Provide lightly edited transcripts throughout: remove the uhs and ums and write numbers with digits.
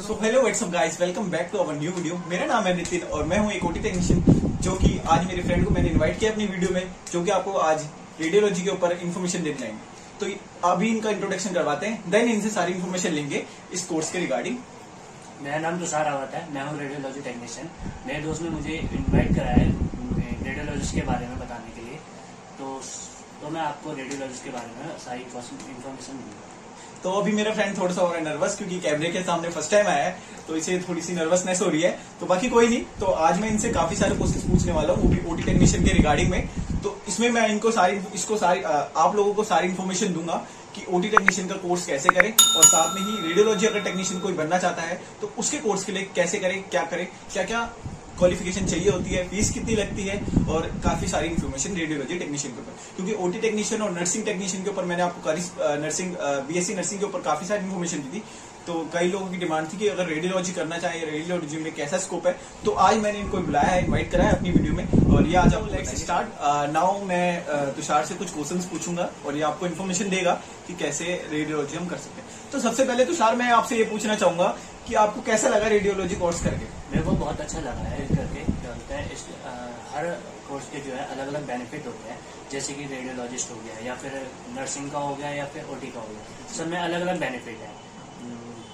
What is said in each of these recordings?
कर दो। Hello what's up guys, welcome back to our new video. मेरा नाम है नितिन और मैं हूँ एक ओटी टेक्नीशियन, जो कि आज मेरे फ्रेंड को मैंने इनवाइट किया अपनी वीडियो में, जो कि आपको आज रेडियोलॉजी के ऊपर इन्फॉर्मेशन देने आएंगे। तो अभी इनका इंट्रोडक्शन करवाते हैं, देन इनसे सारी इन्फॉर्मेशन लेंगे इस कोर्स के रिगार्डिंग। मेरा नाम तुषार रावत है, मैं हूँ रेडियोलॉजी टेक्नीशियन। मेरे दोस्त ने मुझे इन्वाइट कराया है रेडियोलॉजिस्ट के बारे में बताने के लिए, तो मैं आपको रेडियोलॉजिस्ट के बारे में सारी इन्फॉर्मेशन दूंगा। तो अभी मेरा फ्रेंड थोड़ा सा हो रहा है नर्वस, क्योंकि कैमरे के सामने फर्स्ट टाइम आया है, तो इसे थोड़ी सी नर्वसनेस हो रही है। तो बाकी कोई नहीं, तो आज मैं इनसे काफी सारे क्वेश्चन पूछने वाला हूँ, वो भी ओटी टेक्नीशियन के रिगार्डिंग में। तो इसमें मैं इसको सारी आप लोगों को सारी इन्फॉर्मेशन दूंगा कि ओटी टेक्नीशियन का कोर्स कैसे करें, और साथ में ही रेडियोलॉजी अगर टेक्नीशियन कोई बनना चाहता है तो उसके कोर्स के लिए कैसे करें, क्या क्या क्वालिफिकेशन चाहिए होती है, फीस कितनी लगती है, और काफी सारी इन्फॉर्मेशन रेडियोलॉजी टेक्नीशियन के ऊपर। क्योंकि ओटी टेक्नीशियन और नर्सिंग टेक्नीशियन के ऊपर मैंने आपको बीएससी नर्सिंग के ऊपर काफी सारी इन्फॉर्मेशन दी थी। तो कई लोगों की डिमांड थी कि अगर रेडियोलॉजी करना चाहिए, रेडियोलॉजी में कैसा स्कोप है, तो आज मैंने इनको बुलाया है, इन्वाइट कराया अपनी वीडियो में। और ये आज आपको लेट्स स्टार्ट नाउ। मैं तुषार से कुछ क्वेश्चंस पूछूंगा और ये आपको इन्फॉर्मेशन देगा कि कैसे रेडियोलॉजी हम कर सकते हैं। तो सबसे पहले तुषार, मैं आपसे ये पूछना चाहूंगा कि आपको कैसा लगा रेडियोलॉजी कोर्स करके? मेरे को बहुत अच्छा लगा है करके, क्या होता है हर कोर्स के जो है अलग अलग बेनिफिट होते हैं, जैसे कि रेडियोलॉजिस्ट हो गया या फिर नर्सिंग का हो गया या फिर ओटी का हो गया, सब में अलग अलग बेनिफिट है।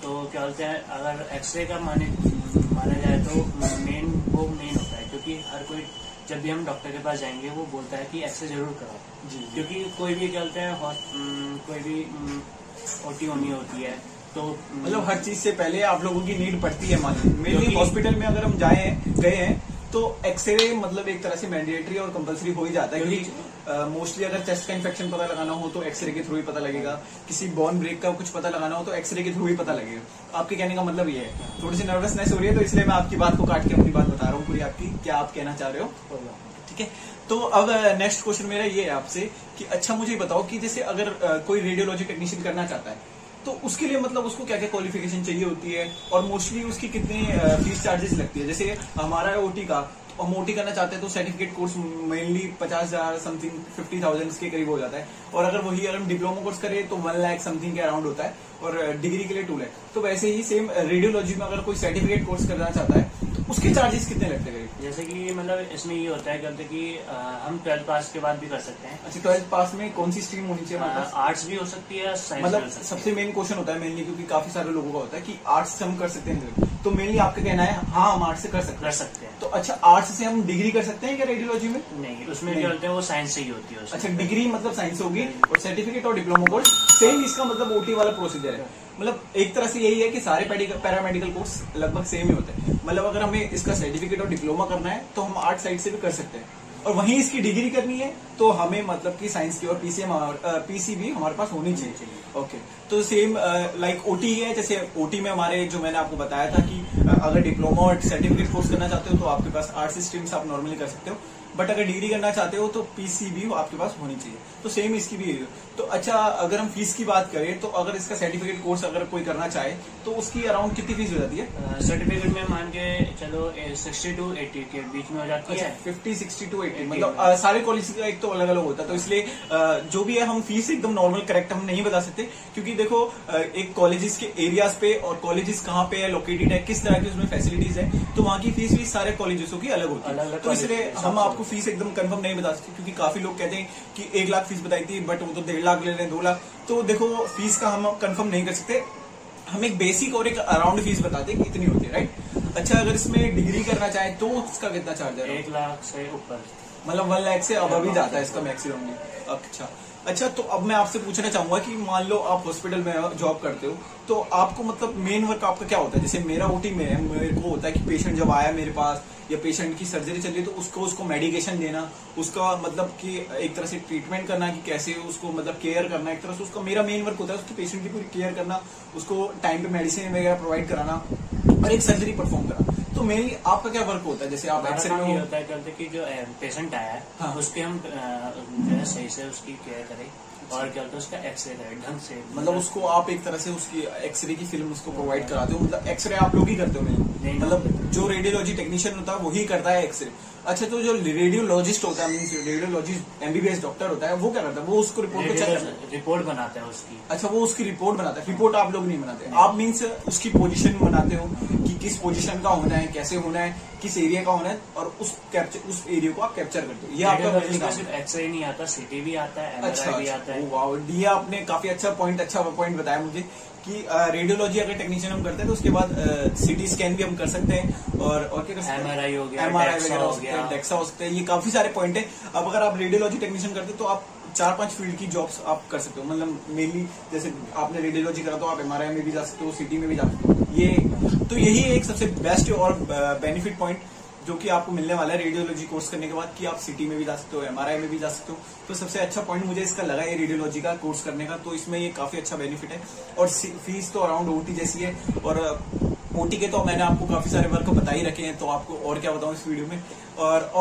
तो क्या बोलते हैं, अगर एक्सरे का माना जाए तो वो मेन होता है, क्योंकि हर कोई जब भी हम डॉक्टर के पास जाएंगे वो बोलता है कि एक्सरे जरूर कराओ जी, क्योंकि कोई भी क्या बोलते हैं कोई भी ओटी होनी होती है, तो मतलब हर चीज से पहले आप लोगों की नीड पड़ती है। मेनली हॉस्पिटल में अगर हम गए हैं तो एक्सरे मतलब एक तरह से मैंडेटरी और कंपलसरी हो ही जाता है, क्योंकि मोस्टली अगर चेस्ट का इन्फेक्शन पता लगाना हो तो एक्सरे के थ्रू ही पता लगेगा, किसी बोन ब्रेक का कुछ पता लगाना हो तो एक्सरे के थ्रू ही पता लगेगा। आपके कहने का मतलब ये है, थोड़ी सी नर्वसनेस हो रही है तो इसलिए मैं आपकी बात को काट के अपनी बात बता रहा हूँ पूरी आपकी, क्या आप कहना चाह रहे हो, ठीक है। तो अब नेक्स्ट क्वेश्चन मेरा ये है आपसे कि अच्छा मुझे बताओ कि जैसे अगर कोई रेडियोलॉजी टेक्नीशियन करना चाहता है तो उसके लिए मतलब उसको क्या क्या क्वालिफिकेशन चाहिए होती है, और मोस्टली उसकी कितने फीस चार्जेस लगती है? जैसे हमारा ओटी का, हम ओटी करना चाहते हैं तो सर्टिफिकेट कोर्स मेनली 50,000 समथिंग 50,000 के करीब हो जाता है, और अगर वही अगर हम डिप्लोमा कोर्स करें तो 1 लाख समथिंग के अराउंड होता है, और डिग्री के लिए 2 लाख। तो वैसे ही सेम रेडियोलॉजी में अगर कोई सर्टिफिकेट कोर्स करना चाहता है तो उसके चार्जेस कितने लगते हैं? जैसे कि मतलब इसमें ये होता है कहते हैं कि हम 12th पास के बाद भी कर सकते हैं। अच्छा, 12th पास में कौन सी स्ट्रीम होनी चाहिए? आर्ट्स भी हो सकती है, साइंस मतलब सबसे मेन क्वेश्चन होता है मेनली, क्योंकि काफी सारे लोगों का होता है कि आर्ट्स से हम कर सकते हैं, तो मेनली आपका कहना है हाँ हम आर्ट्स से कर सकते हैं। तो अच्छा, आर्ट्स से हम डिग्री कर सकते हैं क्या रेडियोलॉजी में? नहीं, उसमें क्या होता है वो साइंस से ही होती है। अच्छा, डिग्री मतलब साइंस होगी और सर्टिफिकेट और डिप्लोमा कोर्स सेम, इसका मतलब ओटी वाला प्रोसीजर है। मतलब एक तरह से यही है कि सारे पैरामेडिकल कोर्स लगभग सेम ही होते हैं। मतलब अगर हमें इसका सर्टिफिकेट और डिप्लोमा करना है तो हम आर्ट साइड से भी कर सकते हैं, और वहीं इसकी डिग्री करनी है तो हमें मतलब कि साइंस की और पीसीबी हमारे पास होनी चाहिए। ओके, तो सेम लाइक ओटी है, जैसे ओटी में हमारे जो मैंने आपको बताया था कि अगर डिप्लोमा और सर्टिफिकेट कोर्स करना चाहते हो तो आपके पास आर्ट्स स्ट्रीम्स आप नॉर्मली कर सकते हो, बट अगर डिग्री करना चाहते हो तो पीसीबी आपके पास होनी चाहिए, तो सेम इसकी भी है। तो अच्छा, अगर हम फीस की बात करें तो अगर इसका सर्टिफिकेट कोर्स अगर कोई करना चाहे तो उसकी अराउंड कितनी फीस हो जाती है? सर्टिफिकेट में मान के चलो 60 to 80 के बीच में हो जाती है। 50, 60 to 80 मतलब सारे कॉलेज का एक तो अलग अलग होता है, तो इसलिए जो भी है हम फीस एकदम नॉर्मल करेक्ट हम नहीं बता सकते, क्योंकि देखो एक कॉलेजेस के एरियाज पे और कॉलेजेस कहाँ पे है, लोकेटेड है, किस तरह की उसमें फैसिलिटीज है, तो वहाँ की फीस भी सारे कॉलेजों की अलग होती है। तो इसलिए हम आपको फीस एकदम कंफर्म नहीं बता सकते, क्योंकि काफी लोग कहते हैं कि 1 लाख फीस बताई थी बट वो तो 1.5 लाख ले रहे हैं, 2 लाख, तो देखो फीस का हम कंफर्म नहीं कर सकते। हम एक बेसिक और एक अराउंड फीस बताते हैं कि इतनी होती है, राइट। अच्छा, अगर इसमें डिग्री करना चाहे तो उसका कितना चार्ज है? 1 लाख से ऊपर, मतलब 1 लाख से अब अभी जाता है इसका मैक्सिमम। अच्छा, तो अब मैं आपसे पूछना चाहूंगा कि मान लो आप हॉस्पिटल में जॉब करते हो तो आपको मतलब मेन वर्क आपका क्या होता है? जैसे मेरा ओटी में है, मेरे को होता है कि पेशेंट जब आया मेरे पास या पेशेंट की सर्जरी चल रही तो उसको मेडिकेशन देना, उसका मतलब कि एक तरह से ट्रीटमेंट करना कि कैसे उसको मतलब केयर करना, एक तरह से उसका मेरा मेन वर्क होता है, उसके पेशेंट की पूरी केयर करना, उसको टाइम पे मेडिसिन वगैरह प्रोवाइड कराना और एक सर्जरी परफॉर्म करना। तो मेनली आपका क्या वर्क होता है? जैसे आप एक्सरे में ये होता है करते कि जो पेशेंट आया है हाँ, उसके हम सही से उसकी केयर करें और क्या होता है उसका एक्सरे करें ढंग से, मतलब उसको आप एक तरह से उसकी एक्सरे की फिल्म उसको प्रोवाइड कराते हो, मतलब एक्सरे आप लोग ही करते हो? मतलब जो रेडियोलॉजी टेक्नीशियन होता है वही करता है एक्सरे, अच्छा, तो जो रेडियोलॉजिस्ट होता है, मींस रेडियोलॉजिस्ट एमबीबीएस डॉक्टर होता है, वो क्या करता है? वो उसको रिपोर्ट को चेक करता है, रिपोर्ट बनाता है उसकी। अच्छा, वो उसकी रिपोर्ट बनाता है, रिपोर्ट आप लोग नहीं बनाते? आप मींस उसकी पोजीशन बनाते हो कि किस पोजीशन का होना है, कैसे होना है, किस एरिया का होना है, और उस एरिया को आप कैप्चर करते हो। ये आपका सिर्फ एक्सरे नहीं आता, सीटी भी आता है, एमआरआई भी आता है। ये आपने काफी अच्छा पॉइंट बताया मुझे कि रेडियोलॉजी अगर टेक्नीशियन हम करते हैं तो उसके बाद सीटी स्कैन भी हम कर सकते हैं, और क्या कर सकते हैं, एमआरआई हो गया, एमआरआई वगैरह हो सकते हैं, डेक्सा हो सकते हैं। ये काफी सारे पॉइंट है। अब अगर आप रेडियोलॉजी टेक्नीशियन करते हैं तो आप 4-5 फील्ड की जॉब्स आप कर सकते हो, मतलब मेनली जैसे आपने रेडियोलॉजी करा तो आप एमआरआई में भी जा सकते हो, सीटी में भी जा सकते हो। ये तो यही एक सबसे बेस्ट और बेनिफिट पॉइंट जो कि आपको मिलने वाला है रेडियोलॉजी कोर्स करने के बाद, कि आप सीटी में भी जा सकते हो, एमआरआई में भी जा सकते हो। तो सबसे अच्छा पॉइंट मुझे इसका लगा है रेडियोलॉजी का कोर्स करने का, तो इसमें ये काफी अच्छा बेनिफिट है। और फीस तो अराउंड ओटी जैसी है, और ओटी के तो मैंने आपको काफी सारे वर्क बता ही रखे हैं, तो आपको और क्या बताऊं इस वीडियो में।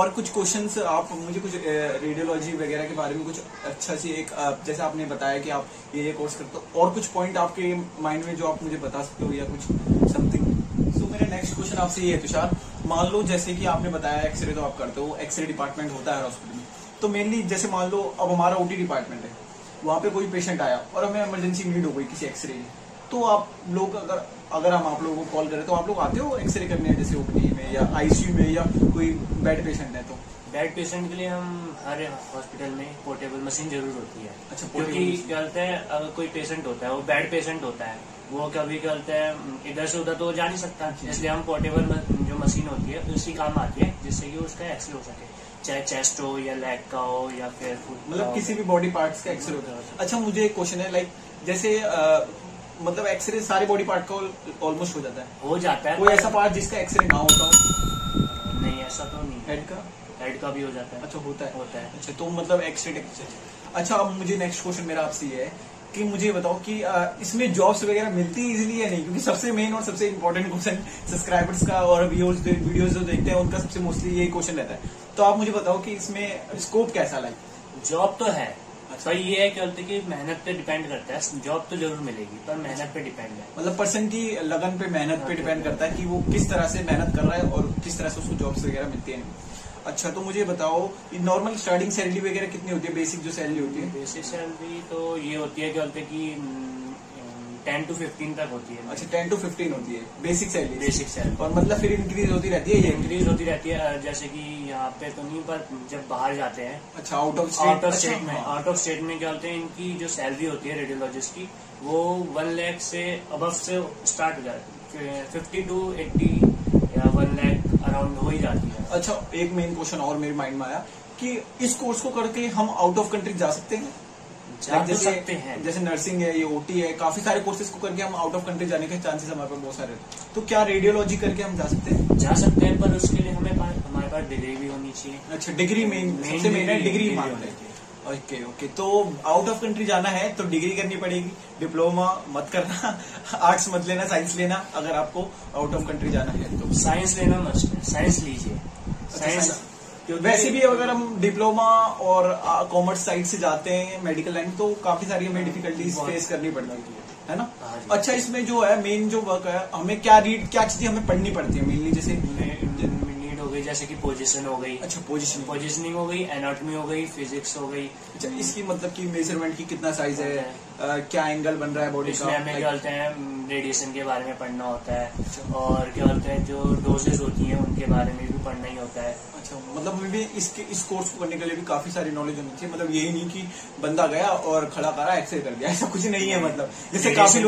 और कुछ क्वेश्चंस आप मुझे कुछ रेडियोलॉजी वगैरह के बारे में कुछ अच्छा सी एक जैसे आपने बताया कि आप ये कोर्स करते हो, और कुछ पॉइंट आपके माइंड में जो आप मुझे बता सकते हो या कुछ समथिंग। सो मेरा नेक्स्ट क्वेश्चन आपसे ये है तुषार, मान लो जैसे कि आपने बताया एक्सरे तो आप करते हो, एक्सरे डिपार्टमेंट होता है हॉस्पिटल में, तो मेनली जैसे मान लो अब हमारा ओटी डिपार्टमेंट है, वहां पे कोई पेशेंट आया और हमें इमरजेंसी नीड हो गई किसी एक्सरे की, तो आप लोग अगर हम आप लोगों को कॉल करें तो आप लोग आते हो एक्सरे करने, जैसे ओटी में या आईसीयू में, या कोई बेड पेशेंट है तो बेड पेशेंट के लिए हम हर हॉस्पिटल में पोर्टेबल मशीन जरूर होती है। अच्छा, क्योंकि क्या होता है, अगर कोई पेशेंट होता है वो बेड पेशेंट होता है, वो कभी क्या होता है इधर से उधर तो जा नहीं सकता, इसलिए हम पोर्टेबल जो मशीन होती है उसी काम आती है, जिससे कि उसका एक्सरे हो सके, चाहे चेस्ट हो या लेग का हो या फिर मतलब किसी भी बॉडी पार्ट्स का एक्सरे होता है। अच्छा, मुझे एक क्वेश्चन है, लाइक जैसे मतलब एक्सरे सारे बॉडी पार्ट का ऑलमोस्ट हो जाता है, कोई ऐसा पार्ट जिसका एक्सरे ना होता हो? नहीं, ऐसा तो नहीं। हेड का भी हो जाता है। अच्छा, होता है। अच्छा, तो मतलब एक्सरे। अच्छा, अब मुझे नेक्स्ट क्वेश्चन मेरा आपसे ये है कि मुझे बताओ कि इसमें जॉब्स वगैरह मिलती इजीली है नहीं, क्योंकि सबसे मेन और सबसे इम्पोर्टेंट क्वेश्चन सब्सक्राइबर्स का और वीडियोस जो देखते हैं उनका सबसे मोस्टली यही क्वेश्चन रहता है, तो आप मुझे बताओ कि इसमें स्कोप कैसा लाइक? जॉब तो है। अच्छा, ये है कि मेहनत पे डिपेंड करता है, जॉब तो जरूर मिलेगी पर मेहनत पे डिपेंड है, मतलब पर्सन की लगन पे, मेहनत पे डिपेंड करता है कि वो किस तरह से मेहनत कर रहा है और किस तरह से उसको जॉब्स वगैरह मिलती है। अच्छा, तो मुझे बताओ नॉर्मल स्टार्टिंग सैलरी वगैरह कितनी होती है, बेसिक जो सैलरी होती है? बेसिक सैलरी तो ये होती है कि 10 to 15 तक होती है। अच्छा, 10 to 15 होती है बेसिक सैलरी, और मतलब फिर इंक्रीज होती रहती है? ये इंक्रीज होती रहती है, जैसे कि यहाँ पे तो नहीं पर जब बाहर जाते हैं। अच्छा, आउट ऑफ स्टेट में क्या होते हैं, इनकी जो सैलरी होती है रेडियोलॉजिस्ट की वो 1 लाख से अबव से स्टार्ट हो जाती है, 50 to 80 या 1 लाख अराउंड हो ही जाती है। अच्छा, एक मेन क्वेश्चन और मेरे माइंड में आया कि इस कोर्स को करके हम आउट ऑफ कंट्री जा सकते हैं? जा सकते हैं। जैसे नर्सिंग है, ये ओटी है, काफी सारे कोर्सेज को करके हम आउट ऑफ कंट्री जाने के चांसेस हमारे पास बहुत सारे हैं, तो क्या रेडियोलॉजी करके हम जा सकते हैं? पर उसके लिए हमारे पास डिग्री भी होनी चाहिए। अच्छा, डिग्री मेन डिग्री मांगते हैं। ओके, तो आउट ऑफ कंट्री जाना है तो डिग्री करनी पड़ेगी, डिप्लोमा मत करना, आर्ट्स मत लेना, साइंस लेना अगर आपको आउट ऑफ कंट्री जाना है तो। साइंस लेना मस्ट है, साइंस लीजिए। साइंस वैसे भी अगर हम डिप्लोमा और कॉमर्स साइड से जाते हैं मेडिकल लाइन तो काफी सारी हमें डिफिकल्टीज फेस करनी पड़ती है ना। अच्छा, इसमें जो है मेन जो वर्क है, हमें क्या चीजें हमें पढ़नी पड़ती है मेनली? जैसे जैसे कि पोजीशन हो गई। अच्छा, पोजीशनिंग हो गई, एनाटॉमी हो गई, फिजिक्स हो गई। अच्छा, इसकी मतलब कि मेजरमेंट की कितना साइज है, क्या एंगल बन रहा है बॉडी का, हमें क्या बोलते हैं रेडिएशन के बारे में पढ़ना होता है, और क्या बोलते हैं जो डोजेज होती है उनके बारे में भी पढ़ना ही होता है। अच्छा, मतलब मुझे इस कोर्स को करने के लिए भी काफी सारी नॉलेज होनी चाहिए, मतलब यही नहीं कि बंदा गया और खड़ा करा एक्सरे कर दिया, ऐसा कुछ नहीं है। मतलब जैसे काफी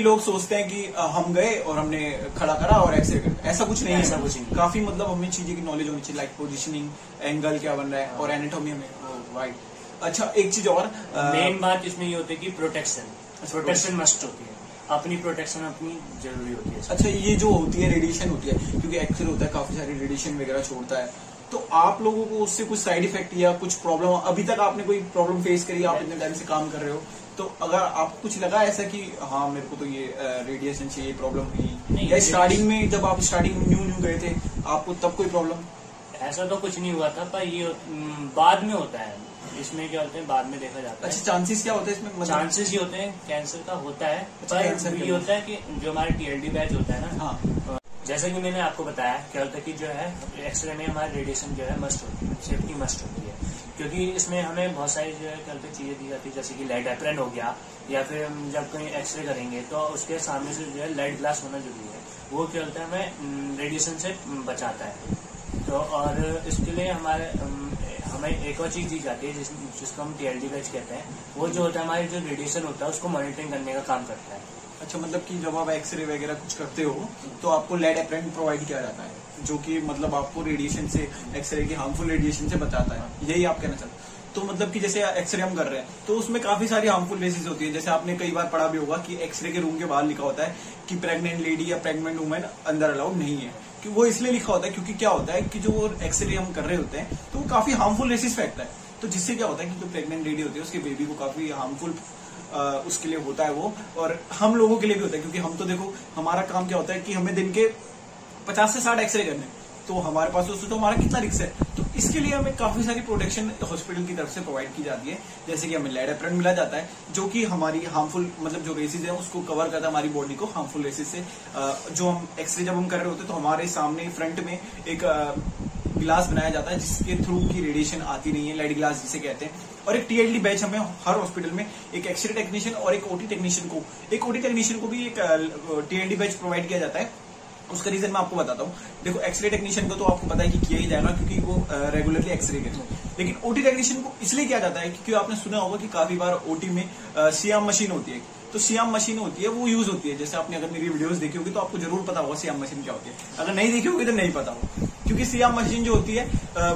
लोग सोचते हैं कि हम गए और हमने खड़ा करा और एक्सरे कर दिया, ऐसा कुछ नहीं है। काफी मतलब हमें चीजें की नॉलेज होनी चाहिए, लाइक पोजिशनिंग, एंगल क्या बन रहा है, और एनाटॉमी हमें वाइट। अच्छा, एक चीज और मेन बात इसमें ये होती है कि प्रोटेक्शन मस्ट होती है, अपनी प्रोटेक्शन अपनी जरूरी होती है। अच्छा, ये जो होती है रेडिएशन होती है, क्योंकि एक्सरे होता है काफी सारी रेडिएशन वगैरह छोड़ता है, तो आप लोगों को उससे कुछ साइड इफेक्ट या कुछ प्रॉब्लम, अभी तक आपने कोई प्रॉब्लम फेस करी? आप इतने टाइम से काम कर रहे हो तो अगर आपको कुछ लगा ऐसा कि हाँ मेरे को तो ये रेडिएशन से ये प्रॉब्लम हुई, या स्टार्टिंग में जब आप स्टार्टिंग न्यू गए थे आपको तब कोई प्रॉब्लम? ऐसा तो कुछ नहीं हुआ था, पर ये बाद में होता है, इसमें क्या होते हैं बाद में देखा जाता है। अच्छा, चांसेस क्या होते हैं इसमें? चांसेस ये होते हैं कैंसर का होता है। अच्छा, ये होता है कि जो हमारा टीएलडी बैच होता है ना, हाँ जैसे कि मैंने आपको बताया कि क्या होता है कि जो है एक्सरे में हमारे रेडिएशन जो है मस्ट होती है, सेफ्टी मस्ट होती है, क्योंकि इसमें हमें बहुत सारी जो है क्या होता है चीजें दी जाती है, जैसे कि लाइट एप्रन हो गया, या फिर हम जब कहीं एक्सरे करेंगे तो उसके सामने से जो है लाइट ग्लास होना जरूरी है, वो क्या होता है हमें रेडिएशन से बचाता है। तो और इसके लिए हमें एक और चीज दी जाती है जिसको हम टीएलडी बैच कहते हैं, वो जो होता है हमारे जो रेडिएशन होता है उसको मॉनिटरिंग करने का काम करता है। अच्छा, मतलब कि जब आप एक्सरे वगैरह कुछ करते हो तो आपको लेड एप्रन प्रोवाइड किया जाता है, जो कि मतलब आपको रेडिएशन से, एक्सरे के हार्मफुल रेडिएशन से बचाता है, यही आप कहना चाहते हैं। तो मतलब कि जैसे एक्सरे हम कर रहे हैं तो उसमें काफी सारी हार्मफुल डिजीज होती है, जैसे आपने कई बार पढ़ा भी होगा कि एक्सरे के रूम के बाहर लिखा होता है कि प्रेग्नेंट लेडी या प्रेग्नेंट वुमेन अंदर अलाउड नहीं है, कि वो इसलिए लिखा होता है क्योंकि क्या होता है कि जो एक्सरे हम कर रहे होते हैं तो वो काफी हार्मफुल रेसिस फेंकता है, तो जिससे क्या होता है कि जो प्रेग्नेंट लेडी होती है उसके बेबी को काफी हार्मफुल उसके लिए होता है वो, और हम लोगों के लिए भी होता है, क्योंकि हम तो देखो हमारा काम क्या होता है कि हमें दिन के 50 से 60 एक्सरे करने, तो हमारे पास दोस्तों तो हमारा कितना रिस्क है, तो इसके लिए हमें काफी सारी प्रोटेक्शन हॉस्पिटल की तरफ से प्रोवाइड की जाती है, जैसे कि हमें लेड एप्रन मिला जाता है जो कि हमारी हार्मफुल मतलब जो रेसेस है उसको कवर करता है, हमारी बॉडी को हार्मफुल रेसेस से। जो हम एक्सरे जब हम कर रहे होते हैं तो हमारे सामने फ्रंट में एक ग्लास बनाया जाता है जिसके थ्रू की रेडिएशन आती नहीं है, लेड ग्लास जिसे कहते हैं। और एक टीएलडी बैच हमें हर हॉस्पिटल में एक एक्सरे टेक्नीशियन और एक ओटी टेक्नीशियन को भी एक टीएलडी बैच प्रोवाइड किया जाता है। उसका रीजन मैं आपको बताता हूँ। देखो एक्सरे टेक्नीशियन को तो आपको पता है कि किया ही जाएगा क्योंकि वो रेगुलरली एक्सरे करते हैं, लेकिन ओटी टेक्नीशियन को इसलिए किया जाता है क्योंकि आपने सुना होगा कि काफी बार ओटी में सीएम मशीन होती है, तो सीएम मशीन होती है वो यूज होती है, जैसे आपने अगर मेरी वीडियोस देखी होगी तो आपको जरूर पता होगा सीएम मशीन क्या होती है, अगर नहीं देखी होगी तो नहीं पता होगा, क्योंकि सीएम मशीन जो होती है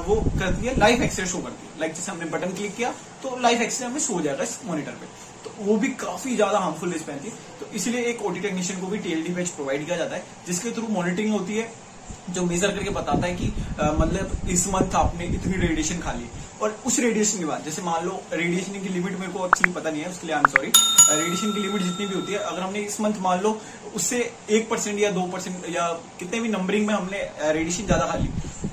वो करती है लाइव एक्सरे शो करती है, लाइक जैसे हमने बटन क्लिक किया तो लाइव एक्सरे हमें शो जाएगा इस मॉनिटर पे, तो वो भी काफी ज्यादा हार्मफुल रेस पहनती है, तो इसलिए एक ओटी टेक्नीशियन को भी टीएलडी बैच प्रोवाइड किया जाता है जिसके थ्रू मॉनिटरिंग होती है, जो मेजर करके बताता है कि मतलब इस मंथ आपने इतनी रेडिएशन खा ली, और उस रेडिएशन के बाद जैसे मान लो रेडिएशन की लिमिट मेरे को एक्चुअली पता नहीं है, उसके लिए आई एम सॉरी, रेडिएशन की लिमिट जितनी भी होती है अगर हमने इस मंथ मान लो उससे 1% या 2% या कितने भी नंबरिंग में हमने रेडिएशन ज्यादा खा ली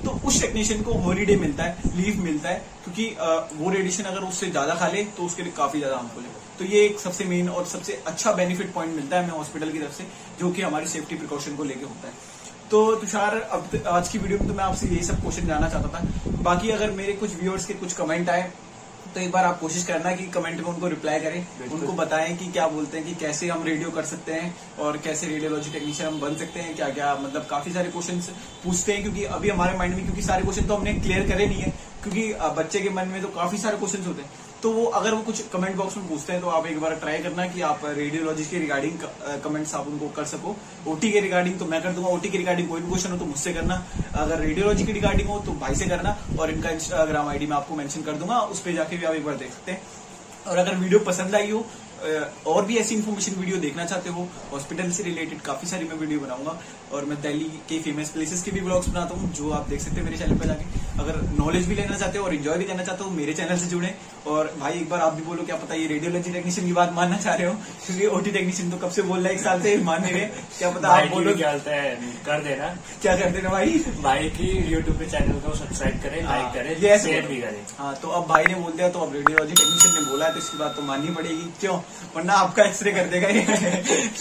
तो उस टेक्नीशियन को हॉलीडे मिलता है, लीव मिलता है, क्योंकि वो रेडिएशन अगर उससे ज्यादा खा ले तो उसके लिए काफी ज्यादा हार्मफुल है। तो ये एक सबसे मेन और सबसे अच्छा बेनिफिट पॉइंट मिलता है हमें हॉस्पिटल की तरफ से, जो कि हमारी सेफ्टी प्रिकॉशन को लेकर होता है। तो तुषार, अब आज की वीडियो में तो मैं आपसे यही सब क्वेश्चन जानना चाहता था, बाकी अगर मेरे कुछ व्यूअर्स के कुछ कमेंट आए तो एक बार आप कोशिश करना कि कमेंट में उनको रिप्लाई करें, उनको बताएं कि क्या बोलते हैं कि कैसे हम रेडियो कर सकते हैं और कैसे रेडियोलॉजी टेक्नीशियन हम बन सकते हैं, क्या क्या मतलब काफी सारे क्वेश्चन पूछते हैं, क्योंकि अभी हमारे माइंड में, क्योंकि सारे क्वेश्चन तो हमने क्लियर करे नहीं है, क्योंकि बच्चे के मन में तो काफी सारे क्वेश्चन होते हैं, तो वो अगर वो कुछ कमेंट बॉक्स में पूछते हैं तो आप एक बार ट्राई करना कि आप रेडियोलॉजी के रिगार्डिंग कमेंट्स आप उनको कर सको। ओटी के रिगार्डिंग तो मैं कर दूंगा, ओटी के रिगार्डिंग कोई भी क्वेश्चन हो तो मुझसे करना, अगर रेडियोलॉजी के रिगार्डिंग हो तो भाई से करना, और इनका इंस्टाग्राम आईडी मैं आपको मेंशन कर दूंगा, उस पर जाके भी आप एक बार देख सकते हैं। और अगर वीडियो पसंद आई हो और भी ऐसी इन्फॉर्मेशन वीडियो देखना चाहते हो हॉस्पिटल से रिलेटेड, काफी सारी मैं वीडियो बनाऊंगा, और मैं दिल्ली के फेमस प्लेसेस के भी ब्लॉग्स बनाता हूँ जो आप देख सकते हैं मेरे चैनल पर जाके। अगर नॉलेज भी लेना चाहते हो और एंजॉय भी करना चाहते हो मेरे चैनल से जुड़े, और भाई एक बार आप भी बोलो क्या पता ये रेडियोलॉजी टेक्नीशियन की बात मानना चाह रहे हो, क्योंकि ओटी टेक्नीशियन तो कब से बोल रहा है, एक साल से मान नहीं रहे, क्या पता आप बोलो, क्या कर देना, क्या कर देना भाई की यूट्यूब पे चैनल को सब्सक्राइब करें, लाइक करें, शेयर भी करें। हाँ, तो अब भाई ने बोल दिया तो अब रेडियोलॉजी टेक्नीशियन ने बोला है तो इसकी बात तो माननी पड़ेगी, क्यों, वरना आपका एक्सरे कर देगा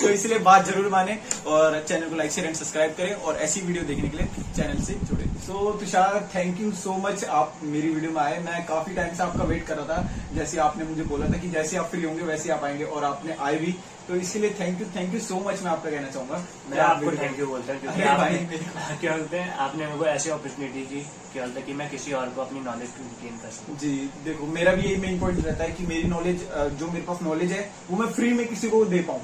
तो इसलिए बात जरूर माने, और चैनल को लाइक शेयर एंड सब्सक्राइब करें, और ऐसी वीडियो देखने के लिए चैनल से जुड़े। So Tushar, thank you so much, आप मेरी वीडियो में आए, मैं काफी टाइम से आपका वेट कर रहा था, जैसे आपने मुझे बोला था कि जैसे आप फ्री होंगे वैसे आप आएंगे, और आपने आए भी, तो इसीलिए थैंक यू सो मच मैं आपका कहना चाहूंगा। मैं आपको थैंक यू बोलता हूँ क्योंकि क्या बोलते हैं आपने मुझे ऐसी अपॉर्चुनिटी दी, क्या बोलते हैं कि मैं किसी और को अपनी नॉलेज गेन कर सकूं। जी देखो, मेरा भी यही मेन पॉइंट रहता है कि मेरी नॉलेज, जो मेरे पास नॉलेज है वो मैं फ्री में किसी को दे पाऊँ,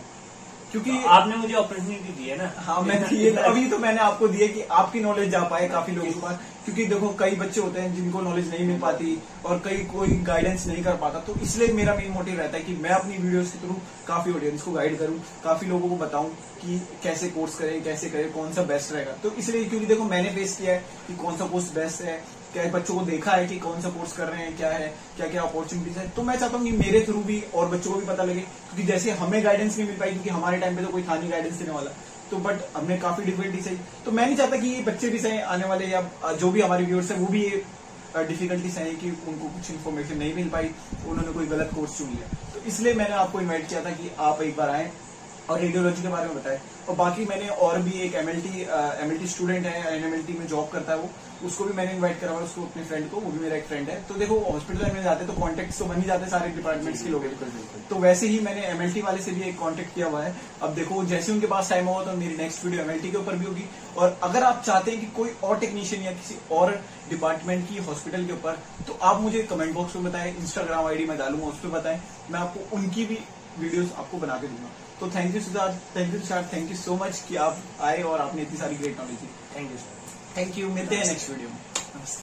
क्योंकि तो आपने मुझे अपॉर्चुनिटी दी है ना। हाँ, मैंने अभी तो मैंने आपको दी है कि आपकी नॉलेज जा पाए काफी लोगों के पास, क्योंकि देखो कई बच्चे होते हैं जिनको नॉलेज नहीं मिल पाती और कई कोई गाइडेंस नहीं कर पाता, तो इसलिए मेरा मेन मोटिव रहता है कि मैं अपनी वीडियोस के थ्रू काफी ऑडियंस को गाइड करूं, काफी लोगों को बताऊं कि कैसे कोर्स करें, कैसे करें, कौन सा बेस्ट रहेगा। तो इसलिए क्योंकि देखो मैंने फेस किया है कि कौन सा कोर्स बेस्ट है, क्या बच्चों को देखा है कि कौन सा कोर्स कर रहे हैं, क्या है, क्या क्या अपॉर्चुनिटीज है, तो मैं चाहता हूँ कि मेरे थ्रू भी और बच्चों को भी पता लगे, क्योंकि जैसे हमें गाइडेंस नहीं मिल पाई, क्योंकि हमारे टाइम पे तो कोई था नहीं गाइडेंस देने वाला, तो बट हमने काफी डिफिकल्टी सही, तो मैं नहीं चाहता कि ये बच्चे भी सही आने वाले या जो भी हमारे व्यूअर्स है वो भी ये डिफिकल्टी सही कि उनको कुछ इन्फॉर्मेशन नहीं मिल पाई, उन्होंने कोई गलत कोर्स चुन लिया, तो इसलिए मैंने आपको इन्वाइट किया था कि आप एक बार आए और रेडियोलॉजी के बारे में बताया। और बाकी मैंने और भी एक एमएलटी स्टूडेंट है, एमएलटी में जॉब करता है, वो उसको भी मैंने इन्वाइट करवाया, उसको अपने फ्रेंड को, वो भी मेरा एक फ्रेंड है। तो देखो हॉस्पिटल में जाते हैं तो कॉन्टेक्ट तो बन ही जाते हैं सारे डिपार्टमेंट्स के लोग, तो वैसे ही मैंने एमएलटी वाले से भी एक कॉन्टेक्ट किया हुआ है। अब देखो जैसे उनके पास टाइम होगा तो मेरी नेक्स्ट वीडियो एमएलटी के ऊपर भी होगी। और अगर आप चाहते हैं कि कोई और टेक्नीशियन या किसी और डिपार्टमेंट की हॉस्पिटल के ऊपर, तो आप मुझे कमेंट बॉक्स में बताएं, इंस्टाग्राम आईडी में डालूंगा उस पर बताएं, मैं आपको उनकी भी वीडियोस आपको बना के दूंगा। तो thank you Sudhar, thank you Tushar, thank you so much कि आप आए और आपने इतनी सारी ग्रेट नॉलेज दी। Thank you sir, thank you. मिलते हैं नेक्स्ट वीडियो में।